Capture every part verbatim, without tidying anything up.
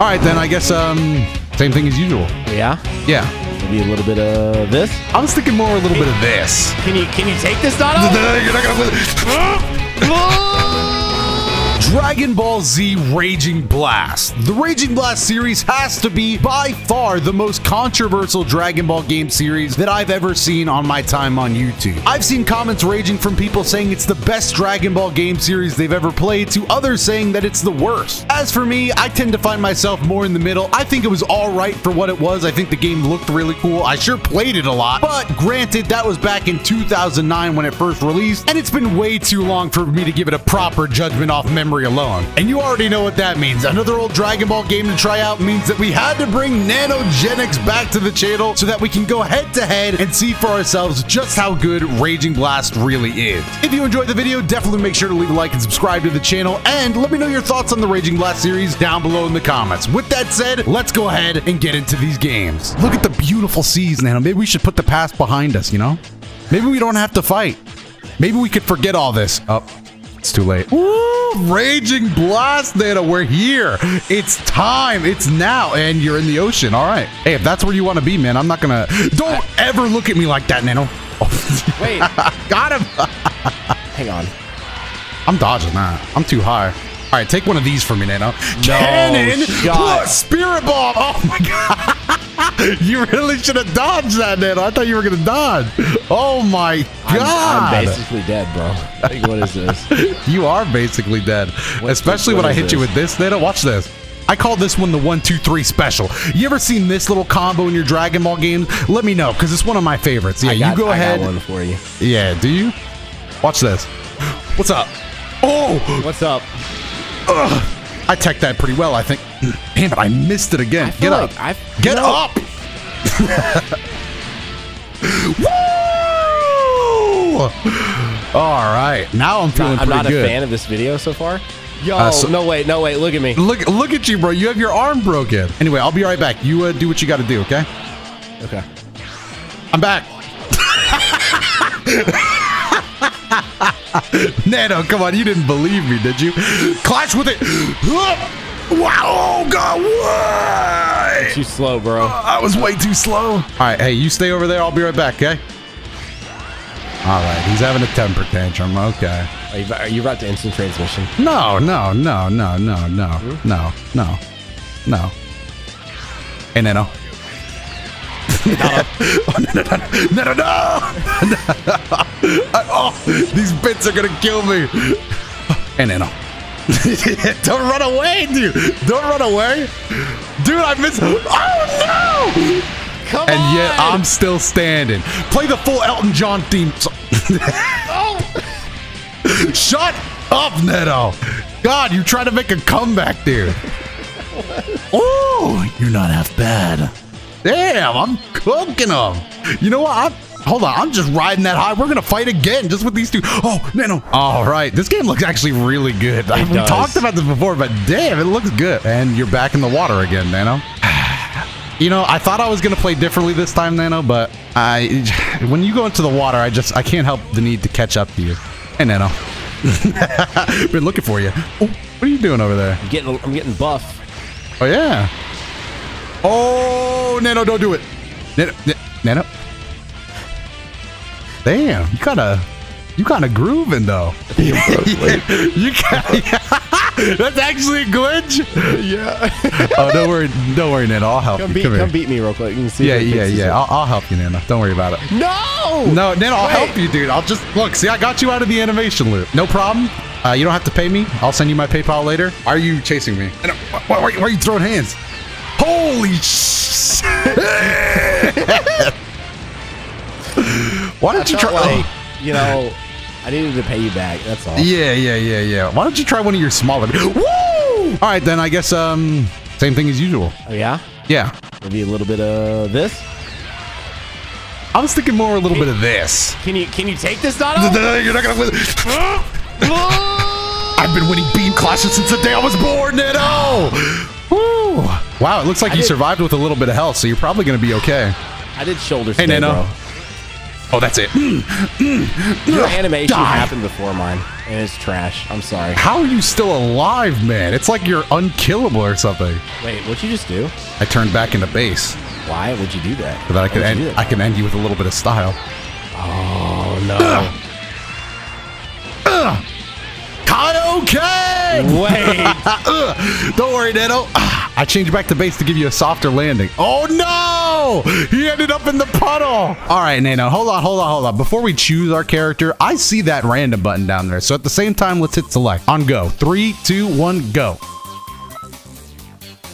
All right, then I guess um, same thing as usual. Yeah? Yeah. Maybe a little bit of this? I was thinking more a little hey, bit of this. Can you can you take this, Dono? You're not gonna win. Dragon Ball Z Raging Blast. The Raging Blast series has to be by far the most controversial Dragon Ball game series that I've ever seen on my time on YouTube. I've seen comments raging from people saying it's the best Dragon Ball game series they've ever played to others saying that it's the worst. As for me, I tend to find myself more in the middle. I think it was all right for what it was. I think the game looked really cool. I sure played it a lot, but granted, that was back in two thousand nine when it first released, and it's been way too long for me to give it a proper judgment off memory alone. And you already know what that means. Another old Dragon Ball game to try out means that we had to bring Nanogenics back to the channel so that we can go head to head and see for ourselves just how good Raging Blast really is. If you enjoyed the video, definitely make sure to leave a like and subscribe to the channel, and let me know your thoughts on the Raging Blast series down below in the comments. With that said, let's go ahead and get into these games. Look at the beautiful seas, Nano. Maybe we should put the past behind us, you know? Maybe we don't have to fight. Maybe we could forget all this. Oh, it's too late. Ooh, Raging Blast, Nano. We're here. It's time. It's now. And you're in the ocean. All right. Hey, if that's where you want to be, man, I'm not going to... Don't ever look at me like that, Nano. Oh. Wait. Got him. Hang on. I'm dodging that. I'm too high. All right, take one of these for me, Nano. No Cannon plus Spirit Ball. Oh, my God. You really should have dodged that, Nano. I thought you were going to dodge. Oh, my God. I'm, I'm basically dead, bro. Like, what is this? You are basically dead, what, especially what, what when I hit this? you with this, Nano. Watch this. I call this one the one two three special. You ever seen this little combo in your Dragon Ball games? Let me know, because it's one of my favorites. Yeah, I got, you go I ahead. I got one for you. Yeah, do you? Watch this. What's up? Oh! What's up? Ugh. I teched that pretty well, I think. Damn it, I missed it again. Get up. Like Get no. up! Woo! Alright, now I'm feeling I'm pretty good. I'm not a good. fan of this video so far. Yo, uh, so, no wait, no wait, look at me. Look Look at you, bro. You have your arm broken. Anyway, I'll be right back. You uh, do what you gotta do, okay? Okay. I'm back. Nano, come on, you didn't believe me, did you? Clash with it! Wow, oh God, what? You're too slow, bro. Uh, I was way too slow. All right, hey, you stay over there. I'll be right back, okay? All right, he's having a temper tantrum. Okay. Are you, are you about to instant transmission? No, no, no, no, no, no, mm-hmm. no, no, no. Hey, Nano. No. Oh, no, no, no, no, no, no. Oh, these bits are gonna kill me. And then, oh. Don't run away, dude. Don't run away. Dude, I missed. Oh, no. Come and on. And yet, I'm still standing. Play the full Elton John theme song. Oh. Shut up, Neto. God, you trying to make a comeback there. Oh, you're not half bad. Damn, I'm cooking them. You know what? I'm, hold on. I'm just riding that high. We're going to fight again just with these two. Oh, Nano. All right. This game looks actually really good. It I've does. talked about this before, but damn, it looks good. And you're back in the water again, Nano. You know, I thought I was going to play differently this time, Nano, but I, when you go into the water, I just I can't help the need to catch up to you. Hey, Nano. Been looking for you. Oh, what are you doing over there? I'm getting, I'm getting buff. Oh, yeah. Oh, Nano, don't do it. Nano, Nano. Damn, you kind of, you kind of grooving though. Yeah, you kinda, yeah. That's actually a glitch. Yeah. Oh, don't worry, don't worry, Nano. I'll help come you. Beat, come come beat me real quick. You can see yeah, yeah, yeah. I'll, I'll help you, Nano. Don't worry about it. No. No, Nano, I'll Wait. help you, dude. I'll just look. See, I got you out of the animation loop. No problem. Uh, you don't have to pay me. I'll send you my PayPal later. Why are you chasing me? Nano, why, why, why are you throwing hands? Holy shit! Why don't I you try? Like, oh. You know, I needed to pay you back. That's all. Yeah, yeah, yeah, yeah. Why don't you try one of your smaller? Woo! All right, then I guess um, same thing as usual. Oh yeah. Yeah. Maybe a little bit of this. I was thinking more a little hey, bit of this. Can you can you take this, Dono? You're not gonna win. I've been winning beam clashes since the day I was born, Nano. Woo! Wow, it looks like I you did, survived with a little bit of health, so you're probably going to be okay. I did shoulder spin, hey, Nano. Bro. Oh, that's it. Your animation Die. happened before mine, and it's trash. I'm sorry. How are you still alive, man? It's like you're unkillable or something. Wait, what'd you just do? I turned back into base. Why would you do that? So that I could end. I can end you with a little bit of style. Oh no. Ugh. Ugh. Kaioken! Wait. Don't worry, Nano. I changed back to base to give you a softer landing. Oh no! He ended up in the puddle. All right, Nano. Hold on, hold on, hold on. Before we choose our character, I see that random button down there. So at the same time, let's hit select. On go. Three, two, one, go.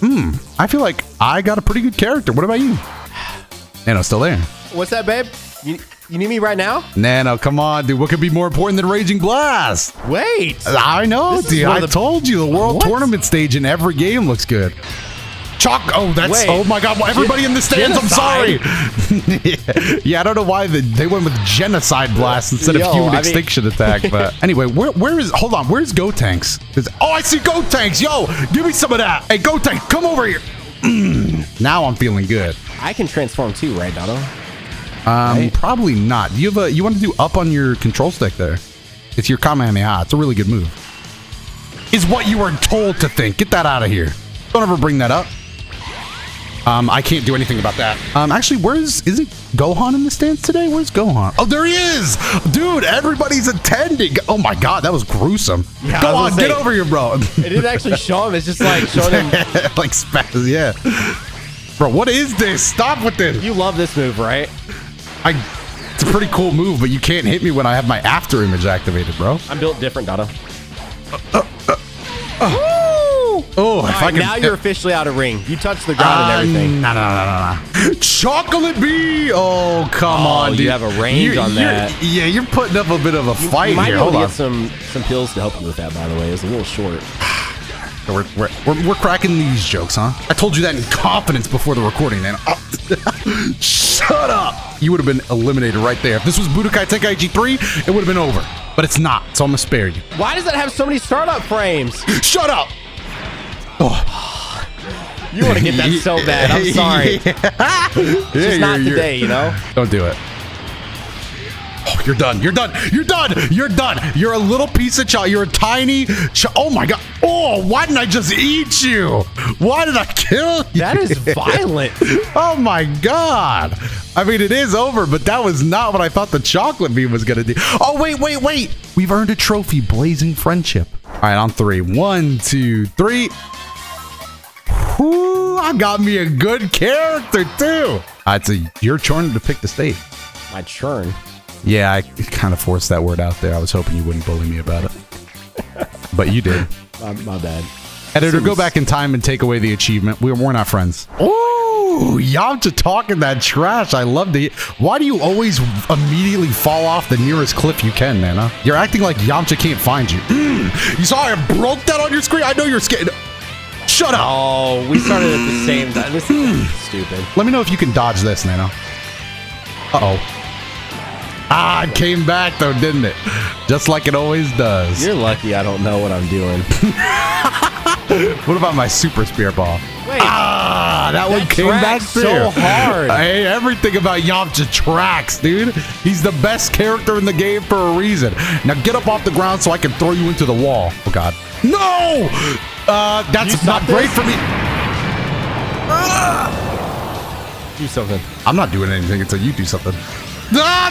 Hmm. I feel like I got a pretty good character. What about you? Nano's still there. What's that, babe? You You need me right now? Nano, come on, dude. What could be more important than Raging Blast? Wait. I know, dude. I told you. The World what? Tournament stage in every game looks good. Chalk. Oh, that's. Wait. Oh, my God. Well, everybody Gen in the stands. Genocide. I'm sorry. Yeah, I don't know why the, they went with Genocide Blast instead Yo, of Human I Extinction mean... Attack. But anyway, where, where is. Hold on. Where's Gotenks? Is, oh, I see Gotenks. Yo, give me some of that. Hey, Gotenks, come over here. Mm, now I'm feeling good. I can transform too, right, Doto? Um, right. Probably not. Do you have a? You want to do up on your control stick there? It's your Kamehameha. It's a really good move. Is what you were told to think. Get that out of here. Don't ever bring that up. Um, I can't do anything about that. Um, actually, where's is it Gohan in the stands today? Where's Gohan? Oh, there he is, dude. Everybody's attending. Oh my God, that was gruesome. Yeah, Go was on, get say, over here, bro. It didn't actually show him. It's just like showing him like spaz. Yeah, bro. What is this? Stop with this. You love this move, right? I, it's a pretty cool move, but you can't hit me when I have my after image activated, bro. I'm built different, Doto. Uh, uh, uh, uh. Woo! Oh, if right, I can, now you're uh, officially out of ring. You touched the ground uh, and everything. No, no, no, no, no. Chocolate bee! Oh, come oh, on, dude. You have a range you're, on that. You're, yeah, you're putting up a bit of a you, fight you might here. Hold on. Get some some pills to help you with that, by the way. It's a little short. We're, we're, we're, we're cracking these jokes, huh? I told you that in confidence before the recording, man. Oh. Shut up! You would have been eliminated right there. If this was Budokai Tenkaichi three, it would have been over. But it's not, so I'm gonna spare you. Why does that have so many startup frames? Shut up! Oh. You want to get that so bad, I'm sorry. Yeah. It's yeah, not you're, today, you're... you know? Don't do it. Oh, you're done. You're done. You're done. You're done. You're a little piece of chocolate. You're a tiny chocolate. Oh, my God. Oh, why didn't I just eat you? Why did I kill you? That is violent. Oh, my God. I mean, it is over, but that was not what I thought the chocolate bean was going to do. Oh, wait, wait, wait. We've earned a trophy, Blazing Friendship. All right, on three. One, two, three. Ooh, I got me a good character, too. Uh, it's a, your turn to pick the state. My churn. Yeah, I kind of forced that word out there. I was hoping you wouldn't bully me about it. But you did. My, my bad. Editor, Seems... go back in time and take away the achievement. We're, we're not friends. Ooh, Yamcha talking that trash. I love the... Why do you always immediately fall off the nearest cliff you can, man? Huh? You're acting like Yamcha can't find you. Mm, you saw I broke that on your screen? I know you're scared. Shut up. Oh, we started at the same time. This is stupid. Let me know if you can dodge this, Nano. Uh-oh. Ah, it came back though, didn't it? Just like it always does. You're lucky I don't know what I'm doing. What about my super spear ball? Wait, ah, that, that one came back so hard. Hey, everything about Yamcha tracks, dude. He's the best character in the game for a reason. Now get up off the ground so I can throw you into the wall. Oh, God. No! Uh, that's not great for me. Ah! Do something. I'm not doing anything until you do something. Ah,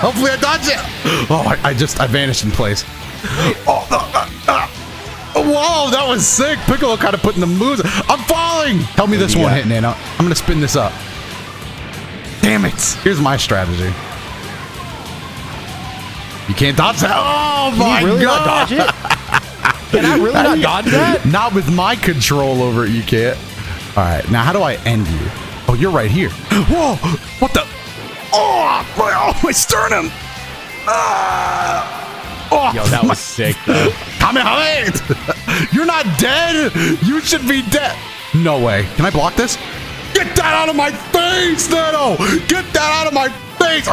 hopefully I dodged it. Oh, I, I just, I vanished in place. Oh, uh, uh, uh. Whoa, that was sick. Piccolo kind of putting the moves. I'm falling. Tell me this one hit, Nano. I'm going to spin this up. Damn it. Here's my strategy. You can't dodge that. Oh, my really God. Dodge it? Can I really not dodge that? Not with my control over it, you can't. All right, now how do I end you? Oh, you're right here. Whoa, what the? Oh my, oh, my sternum! Ah. Oh, Yo, that was my. sick, though. You're not dead! You should be dead! No way. Can I block this? Get that out of my face, Nano! Get that out of my face!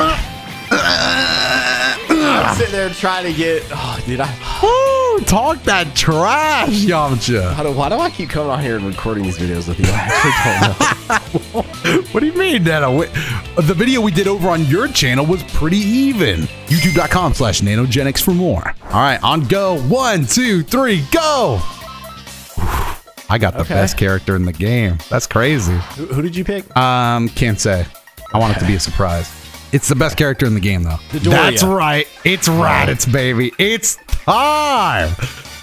I'm sitting there trying to get... Oh, dude, I... Woo! Don't talk that trash, Yamcha. How do, why do I keep coming on here and recording these videos with you? I actually don't know. What do you mean, Nano? The video we did over on your channel was pretty even. YouTube.com slash nanogenics for more. All right, on go. One, two, three, go. I got the okay. best character in the game. That's crazy. Who, who did you pick? Um, can't say. I want it to be a surprise. It's the best character in the game, though. DotoDoya. That's right. It's Raditz, baby. It's time.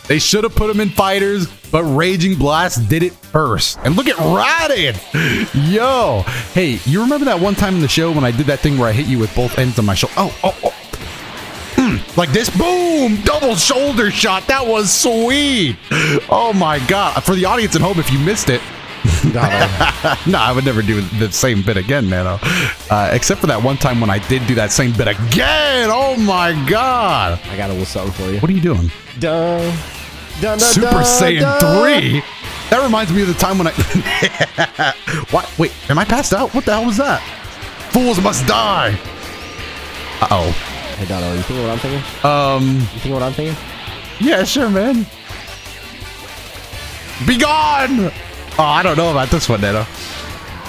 They should have put him in Fighters, but Raging Blast did it first. And look at Raditz. Yo. Hey, you remember that one time in the show when I did that thing where I hit you with both ends of my shoulder? Oh, oh, oh. Like this, boom, double shoulder shot. That was sweet. Oh my god. For the audience at home, if you missed it, no, no, I would never do the same bit again, Nano. Uh, except for that one time when I did do that same bit again. Oh my god. I got a little something for you. What are you doing? Duh. Duh, duh, Super duh, Saiyan duh. three. That reminds me of the time when I What? Wait, am I passed out? What the hell was that? Fools must die. Uh-oh. Hey, Doto, you think what I'm thinking? Um, you think what I'm thinking? Yeah, sure, man. Be gone! Oh, I don't know about this one, Nano.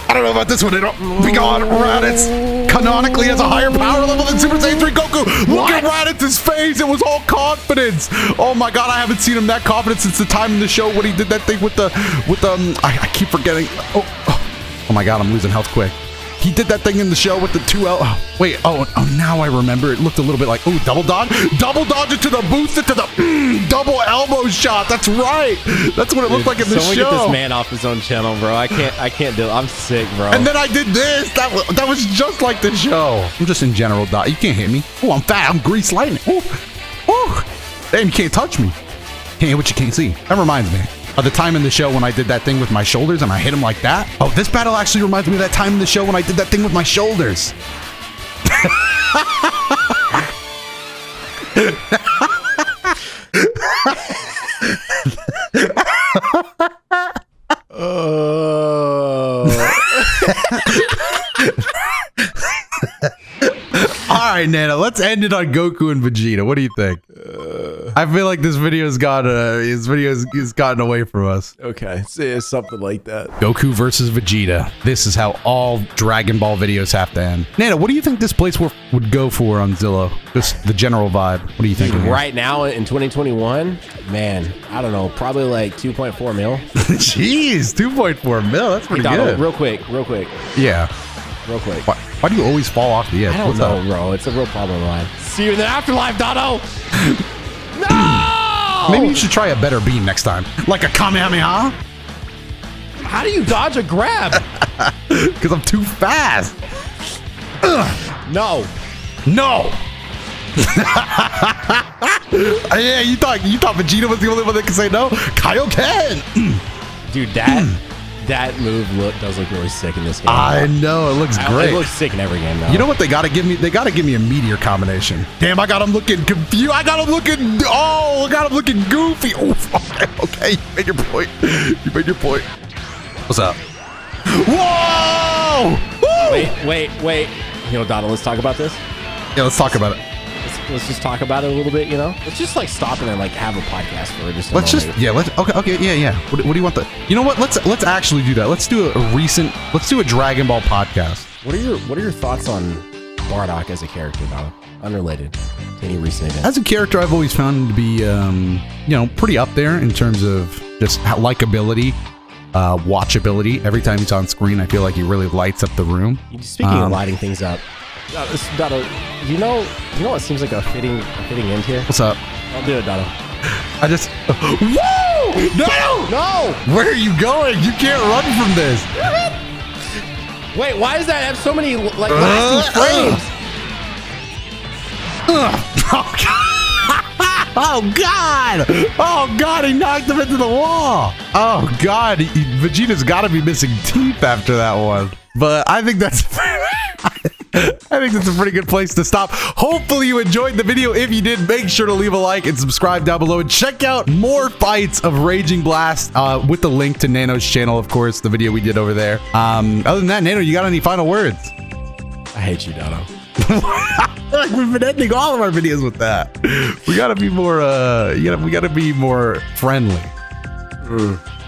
I don't know about this one, Nano. Be gone, Raditz canonically has a higher power level than Super Saiyan three Goku. Look what? at Raditz's face. It was all confidence. Oh my god, I haven't seen him that confident since the time in the show when he did that thing with the, with um, I, I keep forgetting. Oh, oh, oh my god, I'm losing health quick. He did that thing in the show with the two L. Oh, wait, oh, oh, now I remember. It looked a little bit like, oh, double dodge? Double dodge into the boost, into the mm, double elbow shot. That's right. That's what it looked Dude, like in the show. Someone get this man off his own channel, bro. I can't, I can't do it. I'm sick, bro. And then I did this. That was, that was just like the show. I'm just in general dot. You can't hit me. Oh, I'm fat. I'm grease lightning. Oh, oh. Damn, you can't touch me. Can't hit what you can't see. That reminds me. Uh, the time in the show when I did that thing with my shoulders and I hit him like that. Oh, this battle actually reminds me of that time in the show when I did that thing with my shoulders. All right, Nana, let's end it on Goku and Vegeta. What do you think? I feel like this video's got uh, his video's has gotten away from us. Okay, it's something like that. Goku versus Vegeta. This is how all Dragon Ball videos have to end. Nana, what do you think this place were, would go for on Zillow? Just the general vibe. What do you think? Right now in twenty twenty-one, man, I don't know, probably like two point four mil. Jeez, two point four mil. That's pretty hey, Donald, good. Real quick, real quick. Yeah. Real quick. Why, why do you always fall off the edge? I don't What's know, up? bro. It's a real problem of mine. See you in the afterlife, Doto. No! Maybe you should try a better beam next time. Like a Kamehameha? How do you dodge a grab? Because I'm too fast. Ugh. No. No! Yeah, you thought you thought Vegeta was the only one that could say no? Kaioken! Dude, that... That move look does look really sick in this game. I know it looks I, great. It looks sick in every game, though. You know what they gotta give me? They gotta give me a meteor combination. Damn, I got him looking confused. I got him looking. Oh, I got him looking goofy. Oof. Okay, okay, you made your point. You made your point. What's up? Whoa! Woo! Wait, wait, wait. You know, Donald, let's talk about this. Yeah, let's talk about it. Let's, let's just talk about it a little bit, you know? Let's just like stop and then like have a podcast for just a Let's moment. just yeah, let's okay, okay, yeah, yeah. What, what do you want the You know what? Let's let's actually do that. Let's do a, a recent let's do a Dragon Ball podcast. What are your what are your thoughts on Bardock as a character, though? Unrelated to any recent event. As a character, I've always found him to be um, you know, pretty up there in terms of just how likability. Uh, watchability. Every time he's on screen, I feel like he really lights up the room. Speaking um, of lighting things up, Doto, you know, you know what seems like a fitting, a fitting end here. What's up? I'll do it, Doto. I just. Whoa! No! No! Where are you going? You can't run from this. Wait, why does that have so many like uh, lasting frames? Uh, uh, oh god! Oh god! Oh god! He knocked him into the wall. Oh god! He, Vegeta's got to be missing teeth after that one. But I think that's. I think that's a pretty good place to stop. Hopefully you enjoyed the video. If you did, make sure to leave a like and subscribe down below. And check out more fights of Raging Blast uh, with the link to Nano's channel, of course, the video we did over there. Um, other than that, Nano, you got any final words? I hate you, Doto. Like we've been ending all of our videos with that. We gotta be more. Uh, you know, we gotta be more friendly. Mm.